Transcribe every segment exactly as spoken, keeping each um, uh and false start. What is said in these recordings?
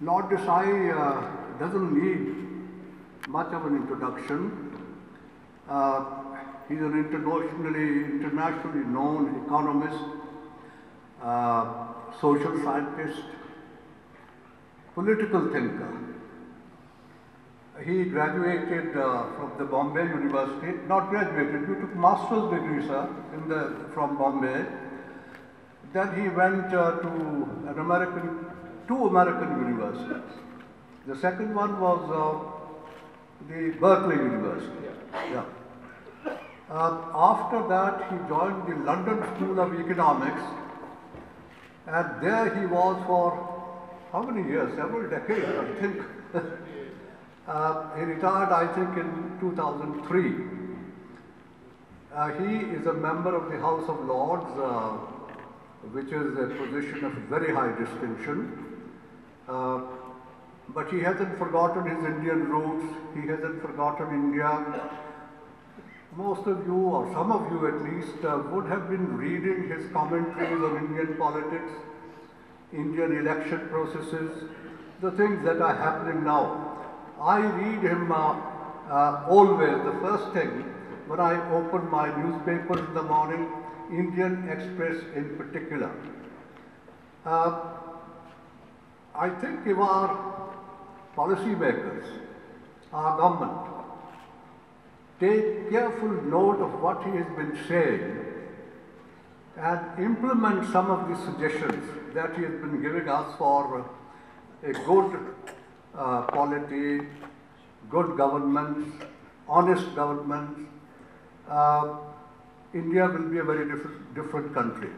Lord Desai uh, doesn't need much of an introduction. Uh, he's an internationally, internationally known economist, uh, social scientist, political thinker. He graduated uh, from the Bombay University, not graduated, he took master's degree, sir, in the, from Bombay. Then he went uh, to an American, two American universities. The second one was uh, the Berkeley University. Yeah. Uh, after that, he joined the London School of Economics, and there he was for how many years? Several decades, I think. uh, he retired, I think, in two thousand three. Uh, he is a member of the House of Lords, uh, which is a position of very high distinction. Uh, but he hasn't forgotten his Indian roots, he hasn't forgotten India. Most of you, or some of you at least, uh, would have been reading his commentaries on Indian politics, Indian election processes, the things that are happening now. I read him uh, uh, always, the first thing, when I open my newspaper in the morning, Indian Express in particular. Uh, I think if our policymakers, our government, take careful note of what he has been saying and implement some of the suggestions that he has been giving us for a good uh, polity, good government, honest government, uh, India will be a very different, different country.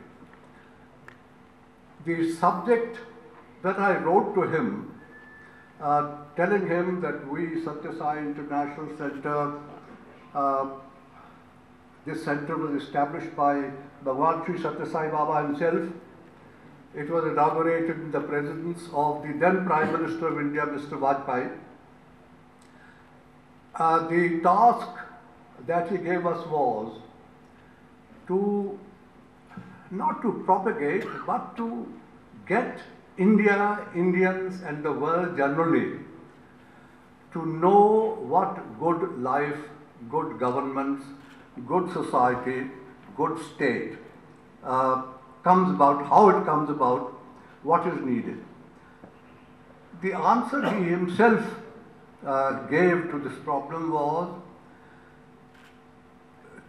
The subject that I wrote to him, uh, telling him that we, Sathya Sai International Center, uh, this center was established by Bhagwan Sri Sathya Sai Baba himself. It was inaugurated in the presence of the then Prime Minister of India, Mister Vajpayee. Uh, the task that he gave us was to, not to propagate, but to get India, Indians and the world generally to know what good life, good governments, good society, good state uh, comes about, how it comes about, what is needed. The answer he himself uh, gave to this problem was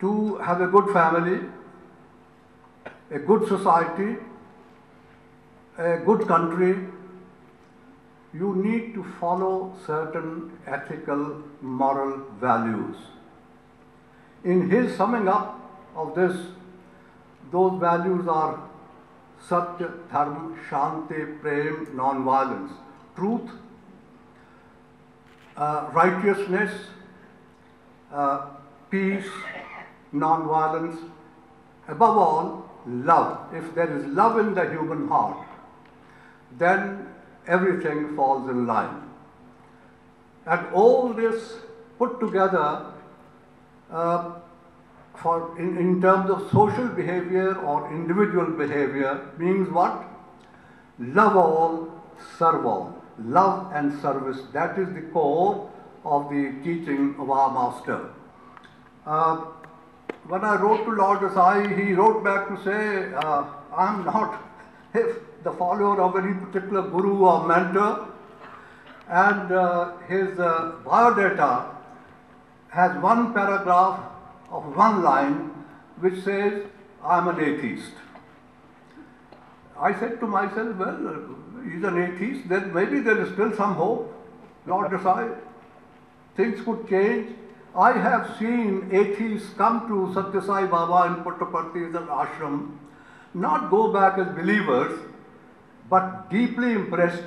to have a good family, a good society, a good country, you need to follow certain ethical, moral values. In his summing up of this, those values are Satya, Dharma, Shanti, Prem, non-violence, truth, uh, righteousness, uh, peace, non-violence, above all, love. If there is love in the human heart, then everything falls in line. And all this put together uh, for in, in terms of social behavior or individual behavior means what? Love all, serve all. Love and service, that is the core of the teaching of our master. Uh, When I wrote to Lord Desai, he wrote back to say, uh, I am not if the follower of any particular guru or mentor, and uh, his uh, biodata has one paragraph of one line which says, I am an atheist. I said to myself, well, he's an atheist, then maybe there is still some hope. Lord Desai, things could change. I have seen atheists come to Sathya Sai Baba in Puttaparthi as an ashram, not go back as believers, but deeply impressed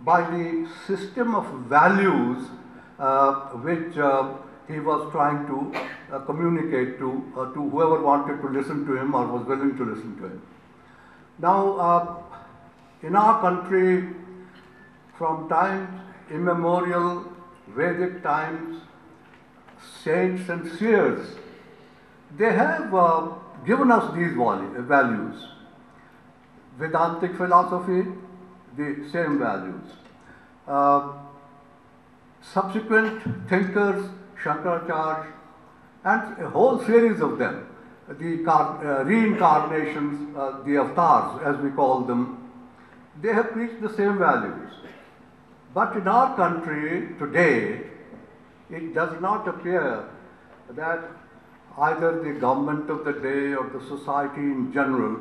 by the system of values uh, which uh, he was trying to uh, communicate to, uh, to whoever wanted to listen to him or was willing to listen to him. Now, uh, in our country, from times immemorial, Vedic times, saints and seers, they have uh, given us these values. Vedantic philosophy, the same values. uh, subsequent thinkers, Shankaracharya, and a whole series of them, the uh, reincarnations, uh, the avatars as we call them, they have preached the same values. But in our country today, it does not appear that either the government of the day or the society in general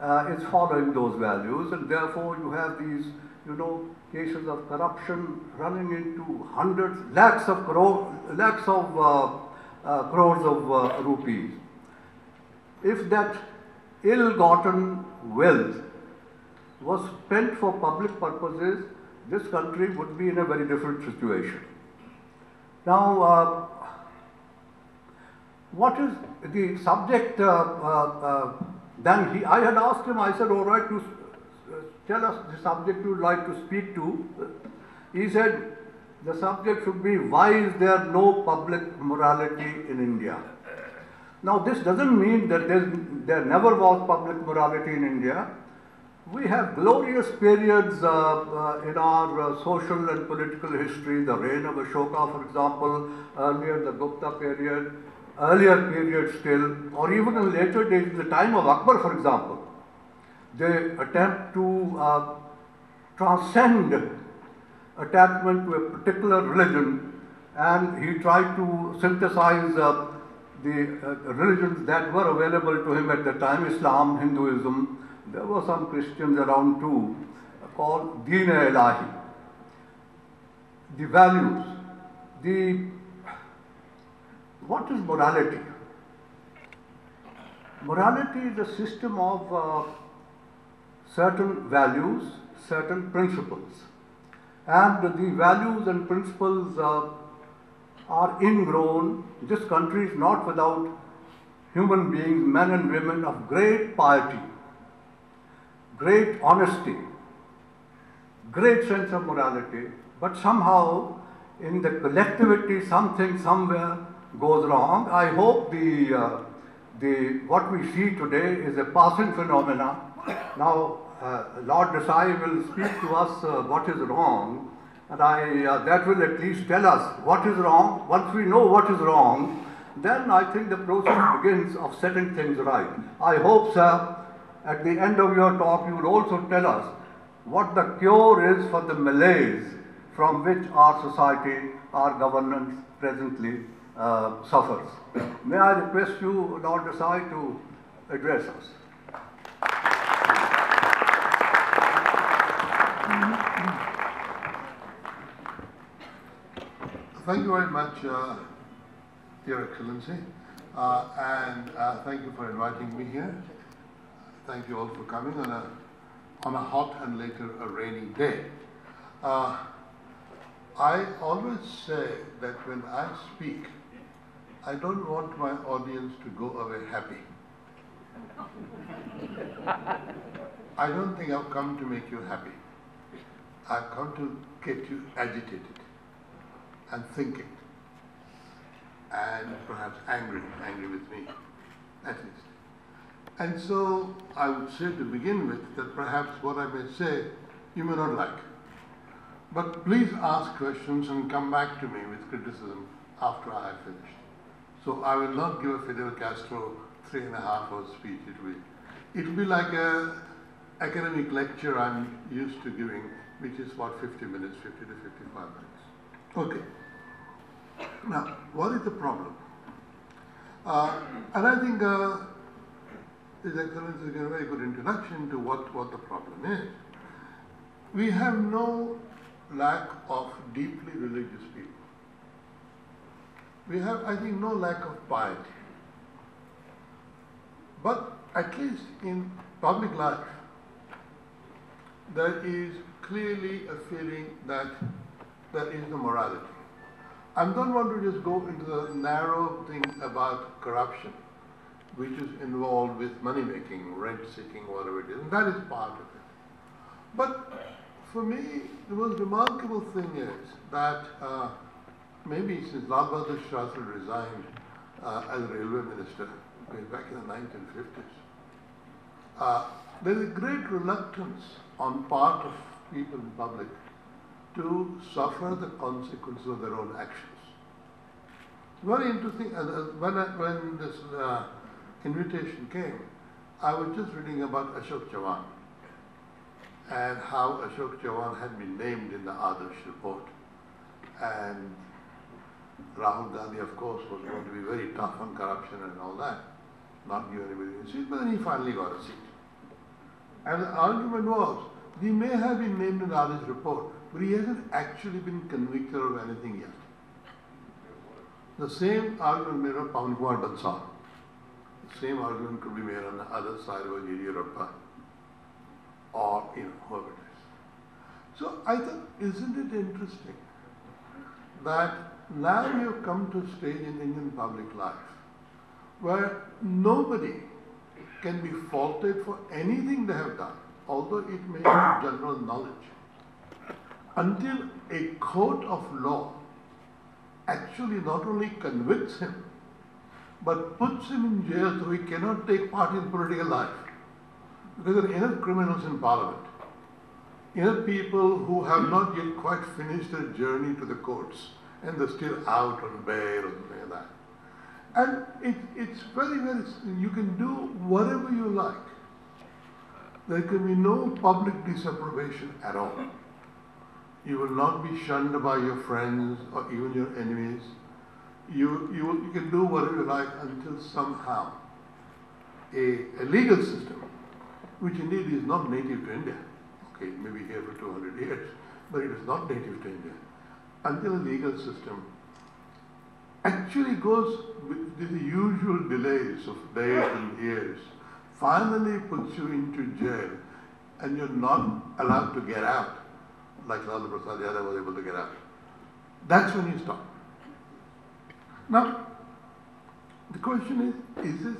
uh, is following those values, and therefore you have these, you know, cases of corruption running into hundreds, lakhs of crore, lakhs of uh, uh, crores of uh, rupees. If that ill-gotten wealth was spent for public purposes, this country would be in a very different situation. Now, uh, what is the subject? Uh, uh, uh, then he, I had asked him. I said, "All right, to tell us the subject you would like to speak to." He said, "The subject should be why is there no public morality in India?" Now, this doesn't mean that there never was public morality in India. We have glorious periods uh, uh, in our uh, social and political history, the reign of Ashoka, for example, earlier the Gupta period, earlier period still, or even in later days, the time of Akbar, for example. They attempt to uh, transcend attachment to a particular religion, and he tried to synthesize uh, the uh, religions that were available to him at the time, Islam, Hinduism. There were some Christians around too, called Deen-e-Elahi. The values, the what is morality? Morality is a system of uh, certain values, certain principles, and the values and principles uh, are ingrown. This country is not without human beings, men and women of great piety, great honesty, great sense of morality, but somehow in the collectivity something somewhere goes wrong. I hope the, uh, the what we see today is a passing phenomena. Now, uh, Lord Desai will speak to us uh, what is wrong, and I, uh, that will at least tell us what is wrong. Once we know what is wrong, then I think the process begins of setting things right. I hope, sir, at the end of your talk, you would also tell us what the cure is for the malaise from which our society, our governance presently uh, suffers. May I request you, Lord Desai, to address us. Thank you very much, uh, Your Excellency, uh, and uh, thank you for inviting me here. Thank you all for coming on a, on a hot and later a rainy day. Uh, I always say that when I speak, I don't want my audience to go away happy. I don't think I've come to make you happy. I've come to get you agitated and thinking, and perhaps angry, angry with me, at least. And so I would say to begin with that perhaps what I may say you may not like. But please ask questions and come back to me with criticism after I have finished. So I will not give a Fidel Castro three and a half hour speech. It will, it will be like an academic lecture I'm used to giving, which is about fifty minutes, fifty to fifty-five minutes. Okay. Now, what is the problem? Uh, and I think uh, His Excellency has given a very good introduction to what, what the problem is. We have no lack of deeply religious people. We have, I think, no lack of piety. But at least in public life, there is clearly a feeling that there is no morality. I don't want to just go into the narrow thing about corruption, which is involved with money making, rent seeking, whatever it is, and that is part of it. But for me, the most remarkable thing is that uh, maybe since Lal Bahadur Shastri resigned uh, as railway minister back in the nineteen fifties, uh, there is a great reluctance on part of people in public to suffer the consequences of their own actions. Very interesting. When, I, when this uh, invitation came, I was just reading about Ashok Chavan and how Ashok Chavan had been named in the Adarsh report. And Rahul Gandhi, of course, was going to be very tough on corruption and all that, not give anybody a seat, but then he finally got a seat. And the argument was, he may have been named in the Adarsh report, but he hasn't actually been convicted of anything yet. The same argument made of Pandit and Saad. The same argument could be made on the other side of Yudhishthira or you know, whoever it is. So I think, isn't it interesting that now we have come to a stage in Indian public life where nobody can be faulted for anything they have done, although it may be general knowledge, until a court of law actually not only convicts him, but puts him in jail so he cannot take part in political life. Because there are enough criminals in parliament, enough people who have not yet quite finished their journey to the courts, and they're still out on bail or something like that. And it, it's very, very, you can do whatever you like. There can be no public disapprobation at all. You will not be shunned by your friends or even your enemies. You, you, you can do whatever you like until somehow a, a legal system, which indeed is not native to India, okay, it may be here for two hundred years, but it is not native to India, until a legal system actually goes with the usual delays of days and years, finally puts you into jail and you're not allowed to get out, like Lal Prasad Yadav was able to get out. That's when you stop. Now, the question is, is this,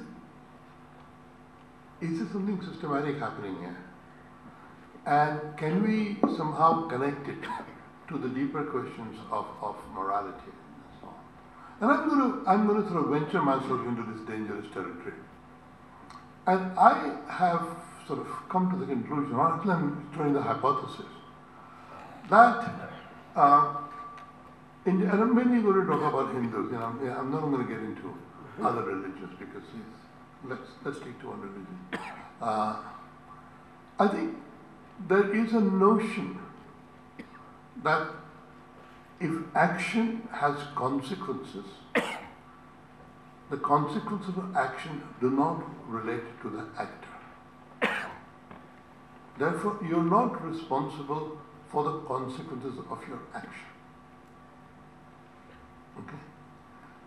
is there something systematic happening here? And can we somehow connect it to the deeper questions of, of morality and so on? And I'm going to, I'm going to sort of venture myself into this dangerous territory. And I have sort of come to the conclusion, or at least I'm throwing the hypothesis, that, uh, in, and I'm mainly going to talk about Hindus, you know, I'm, I'm not going to get into other religions because let's, let's stick to one religion. Uh, I think there is a notion that if action has consequences, the consequences of action do not relate to the actor. Therefore, you're not responsible for the consequences of your action. Okay?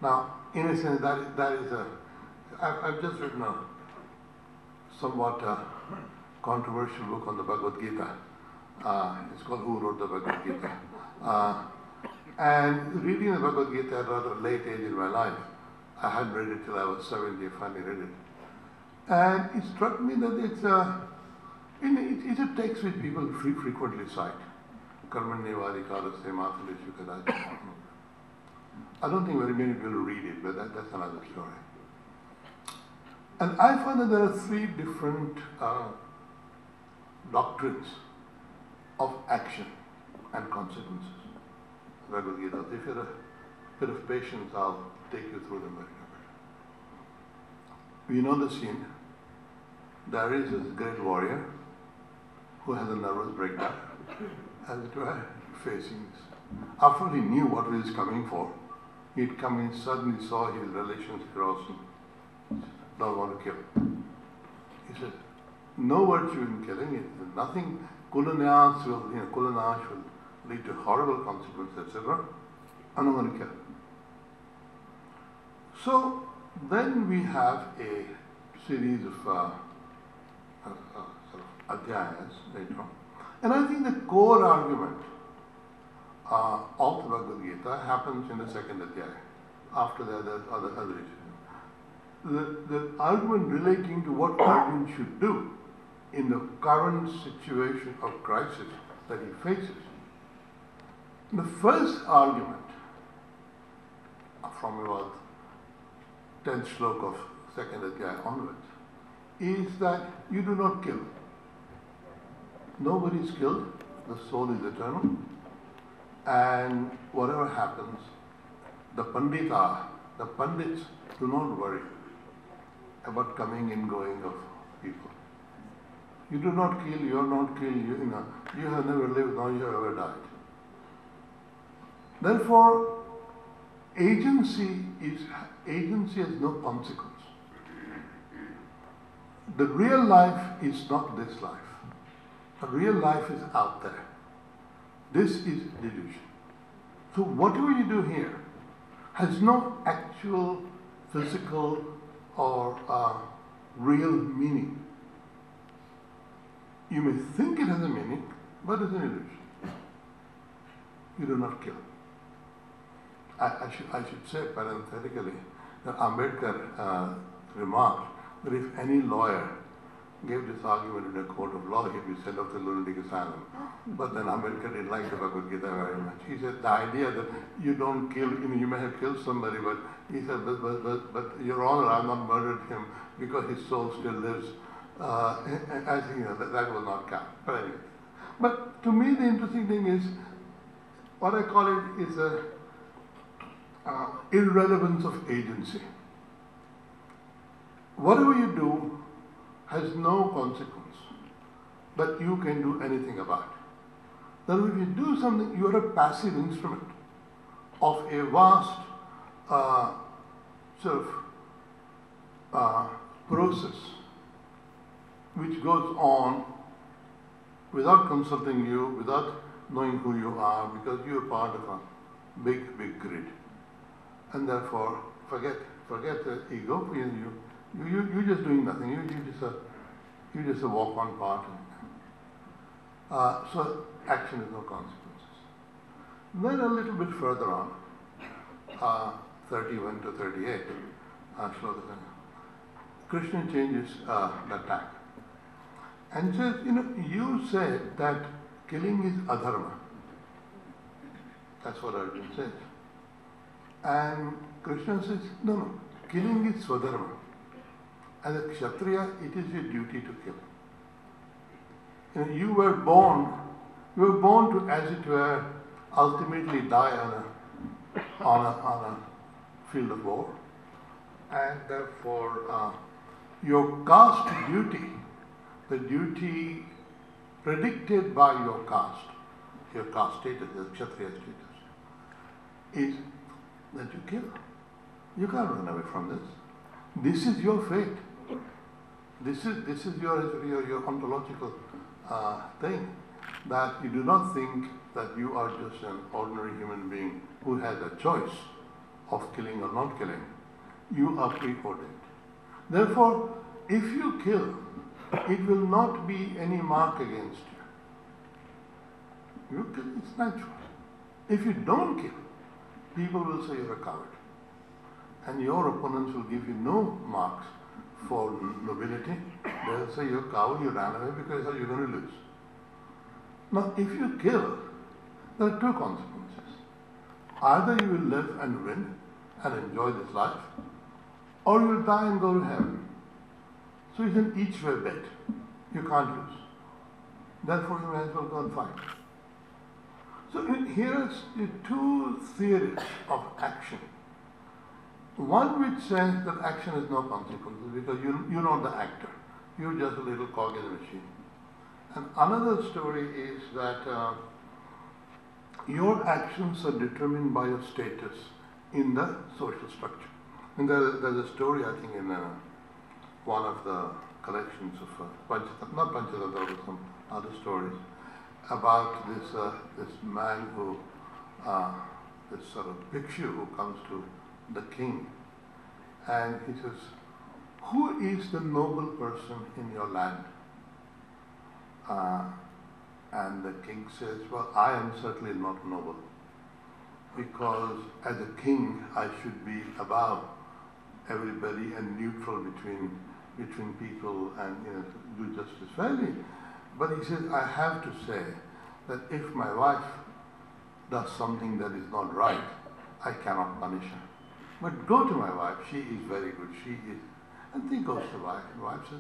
Now, in a sense, that is, that is a, I've, I've just written a somewhat uh, controversial book on the Bhagavad Gita. Uh, it's called Who Wrote the Bhagavad Gita? Uh, and reading the Bhagavad Gita at a rather late age in my life, I hadn't read it till I was seventy, I finally read it. And it struck me that it's a, it's a text which people frequently cite. I don't think very many people read it, but that, that's another story. And I found that there are three different uh, doctrines of action and consequences. Bhagavad Gita. If you have a bit of patience, I'll take you through them very quickly. We know the scene. There is this great warrior who has a nervous breakdown and they were facing this. After he knew what he was coming for, he'd come in, suddenly saw his relations cross and don't want to kill him. He said, no virtue in killing it, nothing, kulanash will, you know, kulanash will lead to horrible consequences, et cetera. I'm not going to kill him. So then we have a series of uh, uh, uh, adhyayas later on. And I think the core argument uh, of the Bhagavad Gita happens in the second adhyaya, after that there's other other issues. The, the argument relating to what Arjun should do in the current situation of crisis that he faces. The first argument from about tenth shlok of second adhyaya onwards is that you do not kill. Nobody is killed, the soul is eternal, And whatever happens, the pandita, the pandits do not worry about coming and going of people. You do not kill, you are not killed, you, you know, you have never lived, nor you have ever died. Therefore, agency is, agency has no consequence. The real life is not this life. The real life is out there. This is delusion. So whatever you do here has no actual physical or uh, real meaning. You may think it has a meaning, but it's an illusion. You do not kill. I, I, should, I should say parenthetically that Ambedkar uh, remarked that if any lawyer gave this argument in a court of law, he'd be sent off to lunatic asylum. But then Ambedkar didn't like the Bhagavad Gita very much. He said the idea that you don't kill, you know, you may have killed somebody, but he said, but, but, but, but Your Honor, I've not murdered him because his soul still lives. Uh, I think you know, that, that will not count. But anyway. But to me, the interesting thing is, what I call it is a uh, irrelevance of agency. Whatever you do has no consequence, but you can do anything about it. Now, if you do something, you are a passive instrument of a vast uh, sort of uh, process which goes on without consulting you, without knowing who you are, because you are part of a big, big grid. And therefore, forget, forget the ego. You, you, you, you're just doing nothing. You, you just a, you just a walk-on part. Uh, so action has no consequences. Then a little bit further on, uh, thirty-one to thirty-eight, uh, Krishna changes uh, the tack. And says, you know, you said that killing is adharma. That's what Arjun says. And Krishna says, no, no, killing is swadharma. As a kshatriya, it is your duty to kill. You know, you were born, you were born to, as it were, ultimately die on a, on a, on a field of war. And therefore, uh, your caste duty, the duty predicted by your caste, your caste status, your kshatriya status, is that you kill. You can't run away from this. This is your fate. This is this is your your, your ontological uh, thing, that you do not think that you are just an ordinary human being who has a choice of killing or not killing. You are preordained. Therefore, if you kill, it will not be any mark against you. You kill, it's natural. If you don't kill, people will say you're a coward. And your opponents will give you no marks for nobility. They'll say you're a coward, you ran away because you're going to lose. Now, if you kill, there are two consequences. Either you will live and win and enjoy this life, or you will die and go to heaven. So it's an each way bet. You can't lose. Therefore, you may as well go and fight. So here's the two theories of action. One which says that action has no consequences because you, you're not the actor. You're just a little cog in the machine. And another story is that uh, your actions are determined by your status in the social structure. And there, there's a story, I think, in uh, one of the collections of uh, Panchata, not Panchata, there were some other stories about this uh, this man who, uh, this sort of bhikshu who comes to the king, and he says, "Who is the noble person in your land?" Uh, and the king says, "Well, I am certainly not noble, because as a king, I should be above everybody and neutral between between people and, you know, do justice fairly." But he says, "I have to say that if my wife does something that is not right, I cannot punish her. But go to my wife, she is very good, she is." And he goes to wife, and wife says,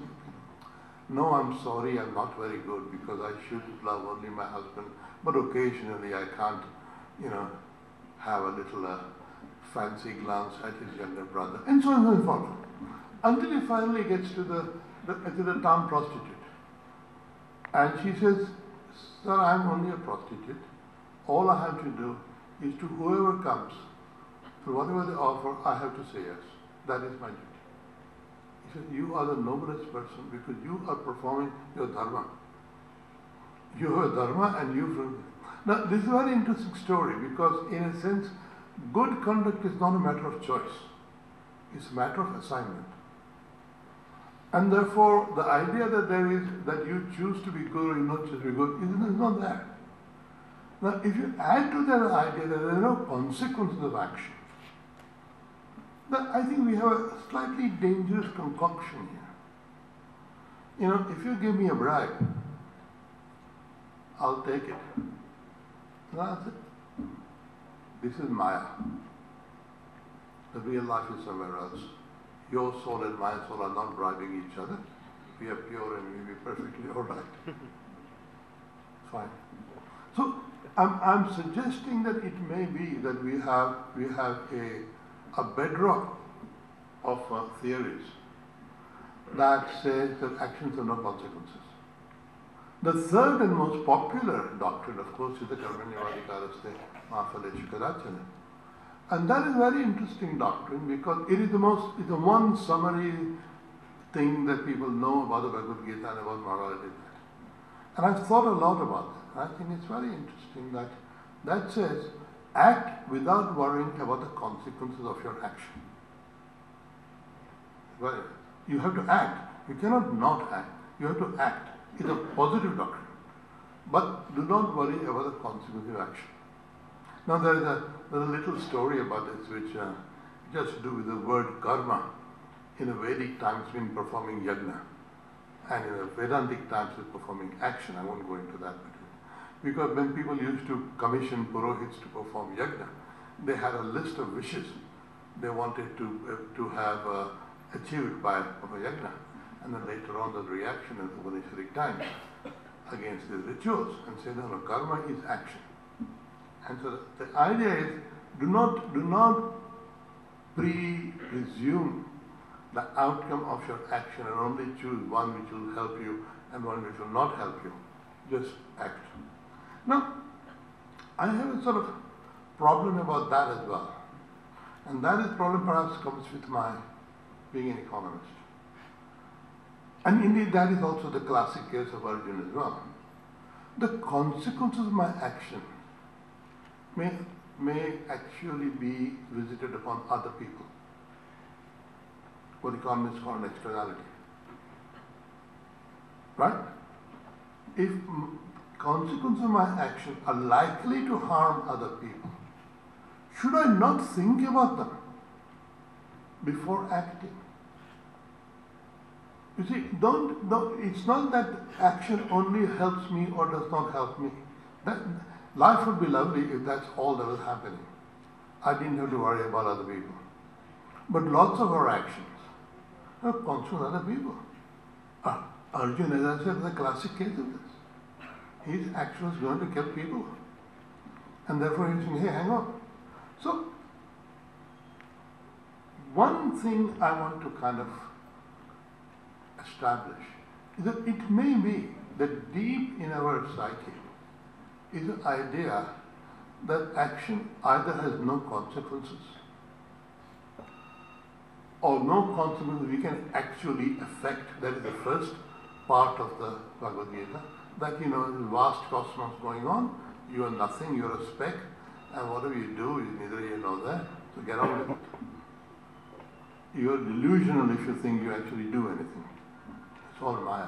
"No, I'm sorry, I'm not very good because I should love only my husband, but occasionally I can't you know, have a little uh, fancy glance at his younger brother, and so on and so forth, until he finally gets to the, the, to the town prostitute. And she says, "Sir, I am only a prostitute. All I have to do is to whoever comes, to whatever they offer, I have to say yes. That is my duty." He says, "You are the noblest person because you are performing your dharma. You have a dharma and you fulfill." Now, this is a very interesting story because, in a sense, good conduct is not a matter of choice. It's a matter of assignment. And therefore, the idea that there is, that you choose to be good or you not choose to be good, is not there. Now, if you add to that idea that there are no consequences of action, then I think we have a slightly dangerous concoction here. You know, if you give me a bribe, I'll take it. That's it. This is Maya. The real life is somewhere else. Your soul and my soul are not bribing each other. We are pure and we'll be perfectly all right. Fine. So I'm, I'm suggesting that it may be that we have, we have a, a bedrock of uh, theories that says that actions have no consequences. The third and most popular doctrine, of course, is the Karmanyavadikaraste Mahaphalechukarachana. And that is a very interesting doctrine because it is the most, it's the one summary thing that people know about the Bhagavad Gita and about Mahabharata. And I've thought a lot about that. I think it's very interesting that that says, act without worrying about the consequences of your action. Well, you have to act. You cannot not act. You have to act. It's a positive doctrine. But do not worry about the consequences of action. Now, there is a, there's a little story about this which uh, just to do with the word karma. In a Vedic times, it's been performing yajna. And in a Vedantic times, it's performing action. I won't go into that. Because when people used to commission purohits to perform yajna, they had a list of wishes they wanted to, uh, to have uh, achieved by of a yajna. And then later on, the reaction in the Upanishadic times against these rituals and say, no, no, karma is action. And so the idea is, do not, do not pre-presume the outcome of your action and only choose one which will help you and one which will not help you. Just act. Now, I have a sort of problem about that as well. And that is problem perhaps comes with my being an economist. And indeed, that is also the classic case of Arjun as well. The consequences of my action May, may actually be visited upon other people. What economists call an externality. Right? If consequences of my action are likely to harm other people, should I not think about them before acting? You see, don't, don't, it's not that action only helps me or does not help me. That, life would be lovely if that's all that was happening. I didn't have to worry about other people. But lots of our actions are conscious other people. Uh, Arjun, as I said, is a classic case of this. His action is going to kill people. And therefore he's saying, hey, hang on. So, one thing I want to kind of establish is that it may be that deep in our psyche is the idea that action either has no consequences or no consequences we can actually affect. That is the first part of the Bhagavad Gita, that you know, this vast cosmos going on, you are nothing, you are a speck, and whatever you do, you neither here nor there, so get on with it. You are delusional if you think you actually do anything. It's all Maya.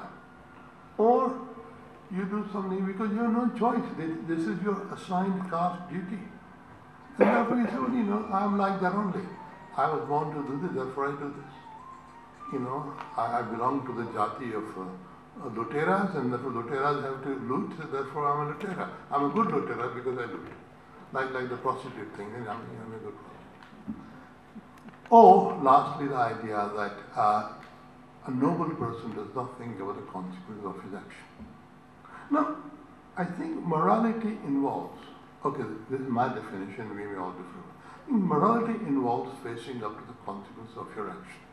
Or you do something because you have no choice. This is your assigned caste duty. And therefore you say, well, you know, I'm like that only. I was born to do this, therefore I do this. You know, I, I belong to the jati of uh, luteras, and therefore luteras have to loot, so therefore I'm a lutera. I'm a good lutera because I loot. Like, like the prostitute thing, I'm, I'm a good prostitute. Or, lastly, the idea that uh, a noble person does not think about the consequences of his action. Now, I think morality involves a Okay, this is my definition, we may all differ. Morality involves facing up to the consequences of your action.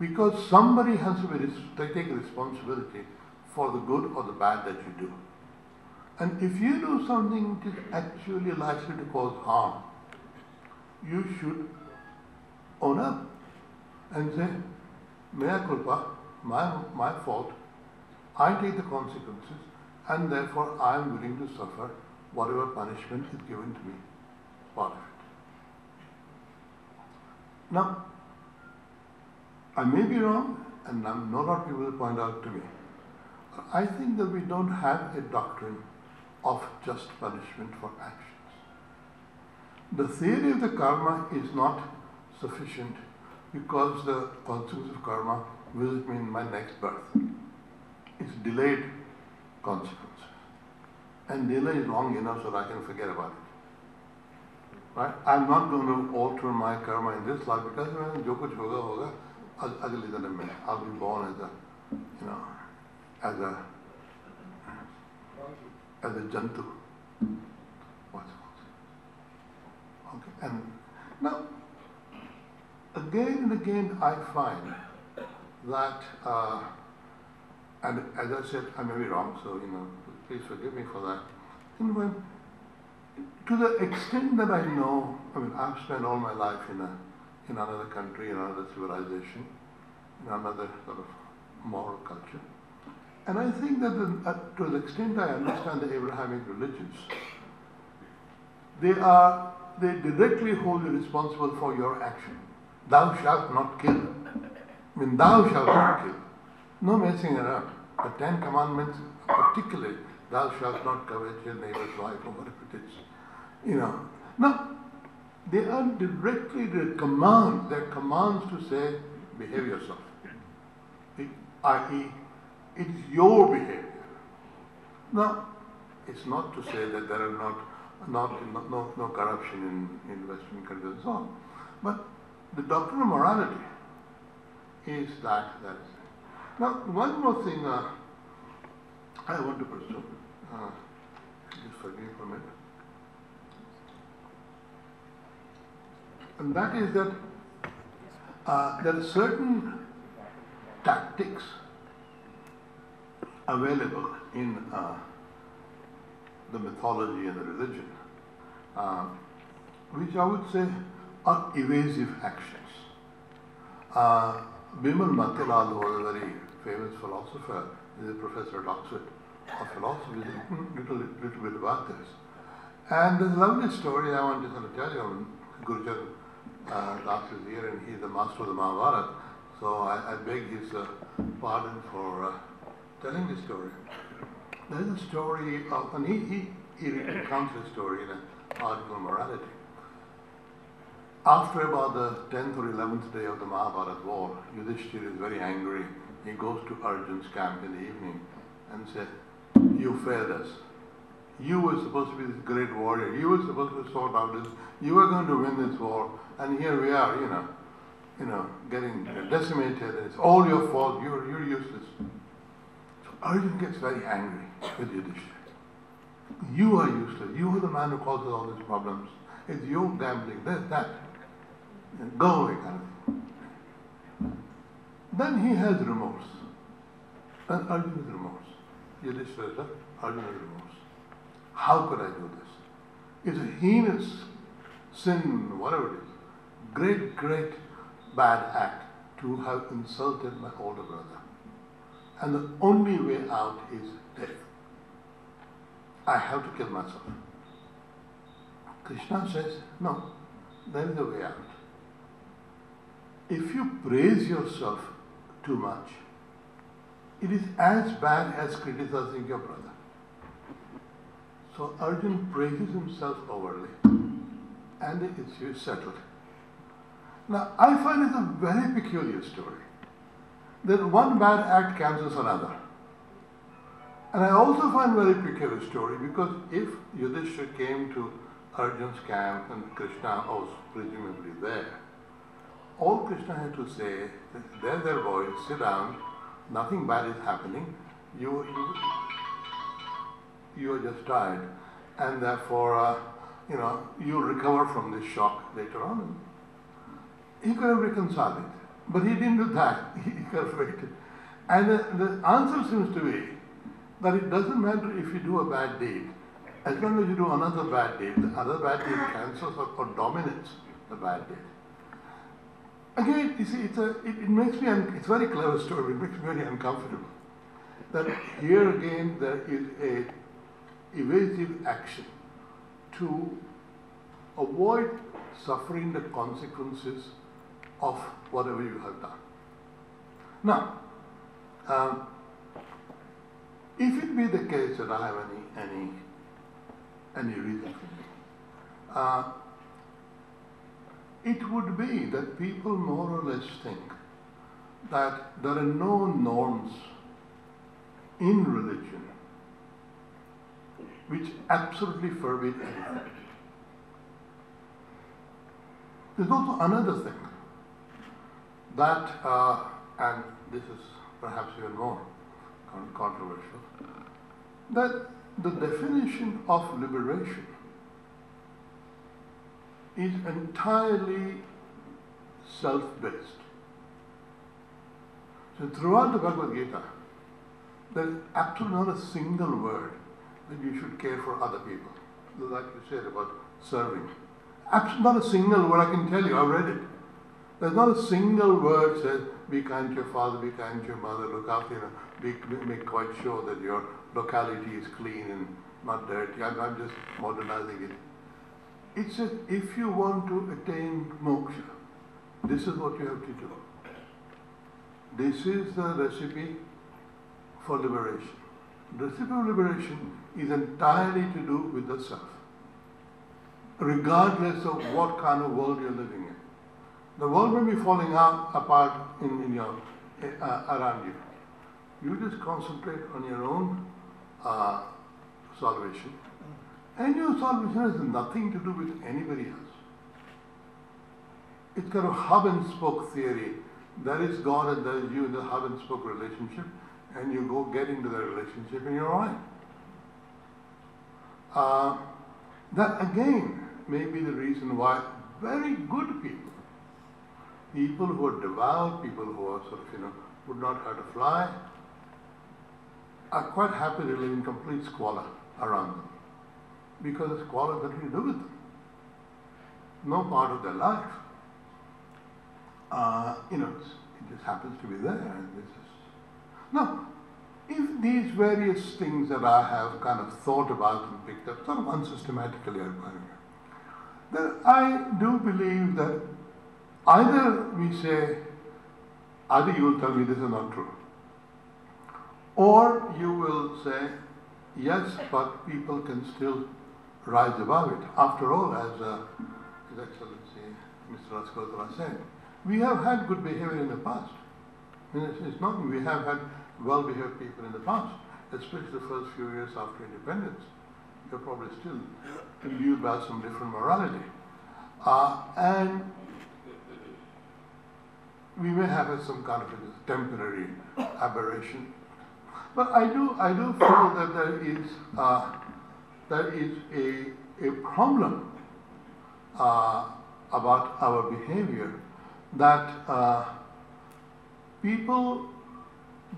Because somebody has to be to take responsibility for the good or the bad that you do. And if you do something which is actually likely to cause harm, you should own up and say, mea culpa, my, my fault, I take the consequences, and therefore I am willing to suffer whatever punishment is given to me, part of it. Now, I may be wrong, and no doubt people will point out to me, but I think that we don't have a doctrine of just punishment for actions. The theory of the karma is not sufficient because the consequence of karma visit me in my next birth. It's delayed consequences. And delay is long enough so that I can forget about it. Right? I'm not going to alter my karma in this life because I'll be born as a, you know, as a, as a jantu. What's it called? Okay. And now, again and again, I find that, uh, and as I said, I may be wrong, so, you know, please forgive me for that. And when, to the extent that I know, I mean, I've spent all my life in a, in another country, in another civilization, in another sort of moral culture. And I think that the, uh, to the extent I understand the Abrahamic religions, they are, they directly hold you responsible for your action. Thou shalt not kill. I mean, thou shalt not kill. No messing around. The Ten Commandments, particularly, thou shalt not covet your neighbor's wife or whatever it is. You know. Now, they are directly the commands, their commands to say, behave yourself. that is, it's your behavior. Now, it's not to say that there are not, not no, no, no corruption in, in Western countries and so on. But the doctrine of morality is that, that is it. Now, one more thing uh, I want to pursue. Uh, just forgive me for a minute. And that is that uh, there are certain tactics available in uh, the mythology and the religion, uh, which I would say are evasive actions. Uh, Bimal Matilal was a very famous philosopher, he's a professor at Oxford of philosophy, a little, little bit about this. And there's a lovely story I want to tell you. Gurujan uh, Das is here and he's the master of the Mahabharata, so I, I beg his uh, pardon for uh, telling this story. There's a story of, and he, he, he recounts the story in an article on morality. After about the tenth or eleventh day of the Mahabharata war, Yudhishthira is very angry. He goes to Arjun's camp in the evening and says, you failed us. You were supposed to be this great warrior. You were supposed to sort out this. You were going to win this war. And here we are, you know, you know, getting decimated. It's all your fault. You're, you're useless. So Arjun gets very angry with Yudhishthira. You are useless. You are the man who causes all these problems. It's your gambling. There's that. And go away, kind of thing. Then he has remorse. And Arjun is remorse. Yudhishthira is up. Arjun is remorse. How could I do this? It's a heinous sin, whatever it is. Great, great bad act to have insulted my older brother. And the only way out is death. I have to kill myself. Krishna says, no, there is a way out. If you praise yourself too much, it is as bad as criticizing your brother. So Arjun praises himself overly, and the issue is settled. Now, I find it a very peculiar story that one bad act cancels another. And I also find a very peculiar story because if Yudhishthira came to Arjun's camp and Krishna was presumably there, all Krishna had to say, there, there, boy, sit down, nothing bad is happening, you, you you are just tired, and therefore, uh, you know, you'll recover from this shock later on. He could have reconciled it, but he didn't do that. He could have waited. And the, the answer seems to be that it doesn't matter if you do a bad deed, as long as you do another bad deed, the other bad deed cancels or, or dominates the bad deed. Again, you see, it's a, it, it makes me, un it's a very clever story, it makes me very uncomfortable. That here again there is a evasive action to avoid suffering the consequences of whatever you have done. Now, um, if it be the case that I have any, any, any reason for it, uh, it would be that people more or less think that there are no norms in religion which absolutely forbid anything. There's also another thing that, uh, and this is perhaps even more controversial, that the definition of liberation is entirely self-based. So throughout the Bhagavad Gita, there is absolutely not a single word that you should care for other people. Like you said about serving. Absolutely not a single word, I can tell you, I've read it. There's not a single word that says, be kind to your father, be kind to your mother, look after, you know, be, make quite sure that your locality is clean and not dirty. I'm, I'm just modernizing it. It says, if you want to attain moksha, this is what you have to do. This is the recipe for liberation. The recipe of liberation is entirely to do with the self, regardless of what kind of world you're living in. The world may be falling out, apart in, in your, uh, around you. You just concentrate on your own uh, salvation. And your salvation has nothing to do with anybody else. It's kind of hub and spoke theory. There is God and there is you in the hub and spoke relationship, and you go get into the relationship and you're all right. Uh, that again may be the reason why very good people, people who are devout, people who are sort of, you know, would not hurt a fly, are quite happy to live in complete squalor around them. Because the squalor has nothing to do with them. No part of their life. Uh, you know, it just happens to be there. And this is... Now, if these various things that I have kind of thought about and picked up, sort of unsystematically, then I do believe that either we say, either you will tell me this is not true, or you will say, yes, but people can still rise above it. After all, as uh, His Excellency Mister Ashok said, we have had good behavior in the past. And it's, it's not, we have had well-behaved people in the past, especially the first few years after independence. You're probably still imbued by some different morality. Uh, and we may have had some kind of a temporary aberration. But I do, I do feel that there is, uh, there is a, a problem uh, about our behavior, that uh, people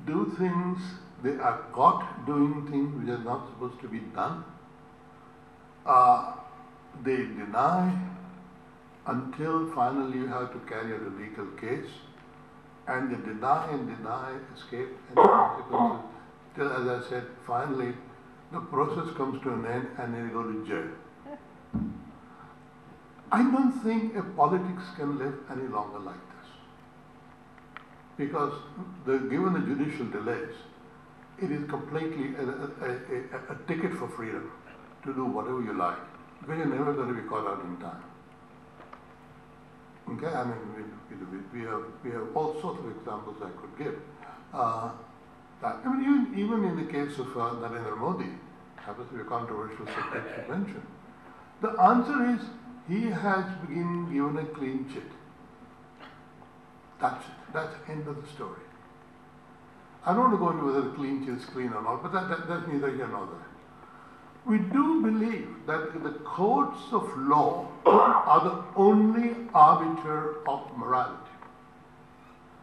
do things, they are caught doing things which are not supposed to be done. Uh, they deny until finally you have to carry out a legal case, and they deny and deny, escape and consequences. Till, as I said, finally, the process comes to an end and they go to jail. I don't think a politics can live any longer like this. Because the, given the judicial delays, it is completely a, a, a, a ticket for freedom to do whatever you like. Because you're never going to be caught out in time. Okay, I mean, we, we, have, we have all sorts of examples I could give. Uh, I mean, even, even in the case of uh, Narendra Modi, happens to be a controversial subject to mention, the answer is he has been given a clean sheet. That's it. That's the end of the story. I don't want to go into whether the clean sheet is clean or not, but that, that, that's neither here nor there. We do believe that the courts of law are the only arbiter of morality.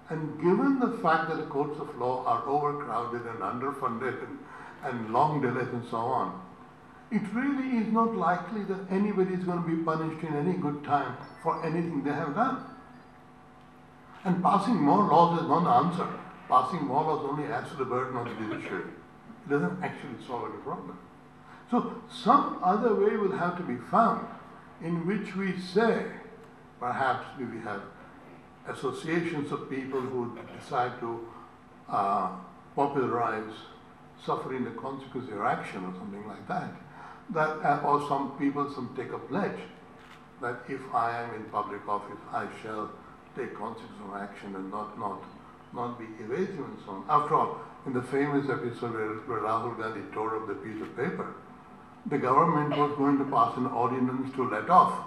And given the fact that the courts of law are overcrowded and underfunded and, and long delays and so on, it really is not likely that anybody is going to be punished in any good time for anything they have done. And passing more laws is not the answer. Passing more laws only adds to the burden of the judiciary. It doesn't actually solve any problem. So some other way will have to be found in which we say, perhaps we have associations of people who decide to uh, popularize suffering the consequence of your action or something like that. That uh, or some people some take a pledge that if I am in public office, I shall take consequence of action and not not not be evasive and so on. After all, in the famous episode where, where Rahul Gandhi tore up the piece of paper, the government was going to pass an ordinance to let off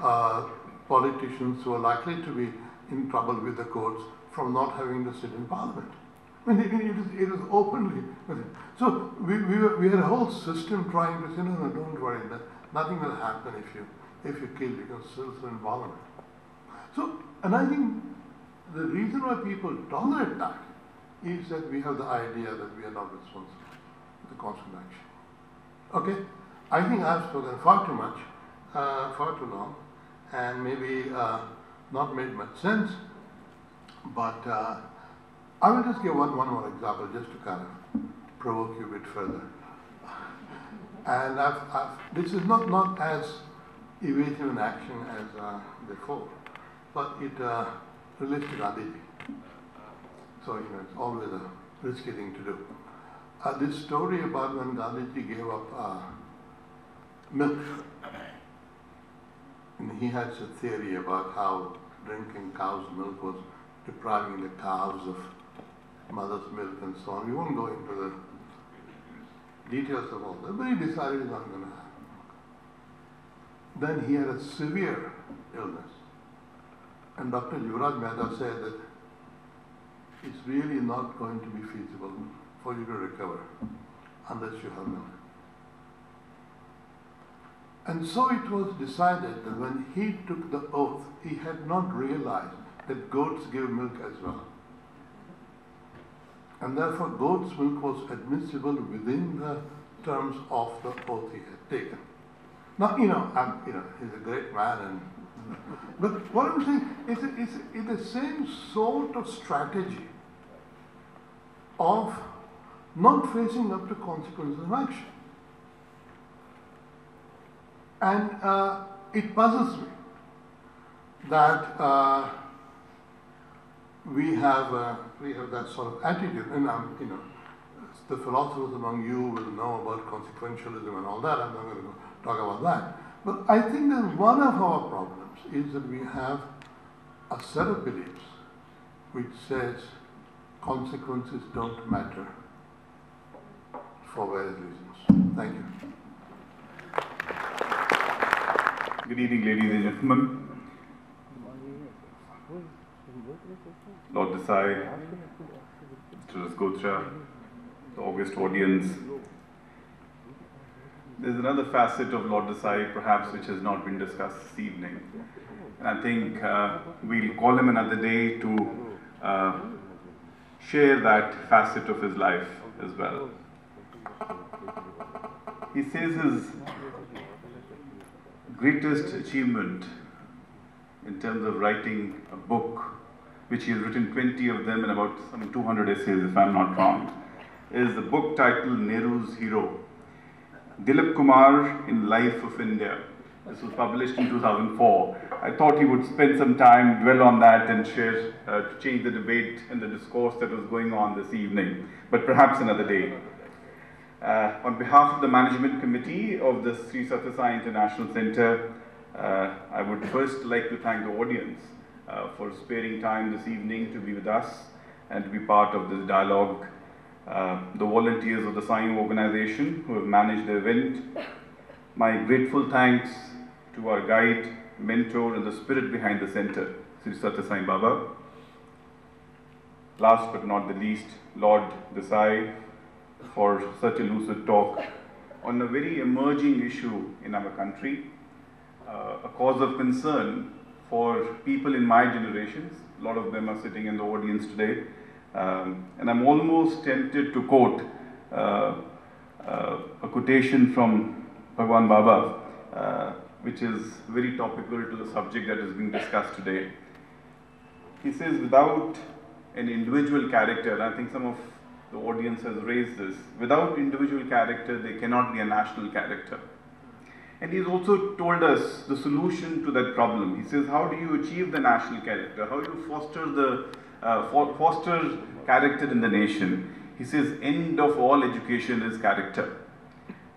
uh, politicians who are likely to be in trouble with the courts from not having to sit in parliament. I mean, it was, it was openly. So we, we, were, we had a whole system trying to say, no, no, don't worry, that nothing will happen if you, if you kill, you can still sit in parliament. So, and I think the reason why people tolerate that is that we have the idea that we are not responsible for the constant action. Okay? I think I've spoken far too much, uh, far too long, and maybe uh, not made much sense, but uh, I will just give one, one more example just to kind of provoke you a bit further. And I've, I've, this is not, not as evasive an action as uh, before, but it uh, relates to Gandhiji. So, you know, it's always a risky thing to do. Uh, this story about when Gandhiji gave up uh, milk, and he had a theory about how drinking cow's milk was depriving the cows of mother's milk and so on. We won't go into the details of all that, but he decided it's not going to happen. Then he had a severe illness, and Doctor Jurad Mehta said that it's really not going to be feasible for you to recover unless you have milk. And so it was decided that when he took the oath, he had not realized that goats give milk as well. And therefore, goat's milk was admissible within the terms of the oath he had taken. Now, you know, I'm, you know, he's a great man and but what I'm saying is, it's, it's the same sort of strategy of not facing up to consequences of action. And uh, it puzzles me that uh, we have uh, we have that sort of attitude. And I'm, you know, the philosophers among you will know about consequentialism and all that. I'm not going to talk about that. But I think that one of our problems is that we have a set of beliefs which says consequences don't matter for various reasons. Thank you. Good evening, ladies and gentlemen. Lord Desai, Mister Raghotra, the august audience. There's another facet of Lord Desai, perhaps, which has not been discussed this evening. And I think uh, we'll call him another day to uh, share that facet of his life as well. He says his greatest achievement in terms of writing a book, which he has written twenty of them and about some two hundred essays, if I'm not wrong, is the book titled Nehru's Hero. Dilip Kumar in Life of India. This was published in two thousand four. I thought he would spend some time, dwell on that and share, uh, to change the debate and the discourse that was going on this evening, but perhaps another day. Uh, on behalf of the Management Committee of the Sri Sathya Sai International Center, uh, I would first like to thank the audience uh, for sparing time this evening to be with us and to be part of this dialogue. Uh, the volunteers of the Sai organization who have managed the event. My grateful thanks to our guide, mentor and the spirit behind the center, Sri Sathya Sai Baba. Last but not the least, Lord Desai for such a lucid talk on a very emerging issue in our country, uh, a cause of concern for people in my generations. A lot of them are sitting in the audience today. Um, and I'm almost tempted to quote uh, uh, a quotation from Bhagwan Baba, uh, which is very topical to the subject that is being discussed today. He says, without an individual character, and I think some of the audience has raised this, without individual character, there cannot be a national character. And he's also told us the solution to that problem. He says, how do you achieve the national character? How do you foster the uh, for, foster character in the nation? He says, end of all education is character.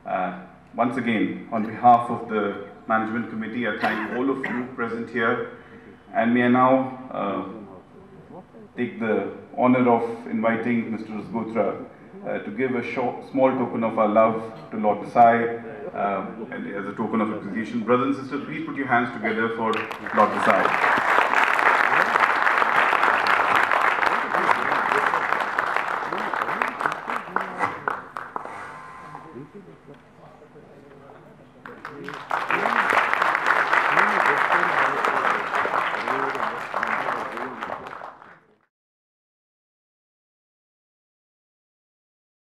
Uh, once again, on behalf of the management committee, I thank all of you present here. And may I now uh, take the honor of inviting Mister Raghotra uh, to give a short, small token of our love to Lord Desai, uh, and as a token of appreciation. Brothers and sisters, please put your hands together for Lord Desai.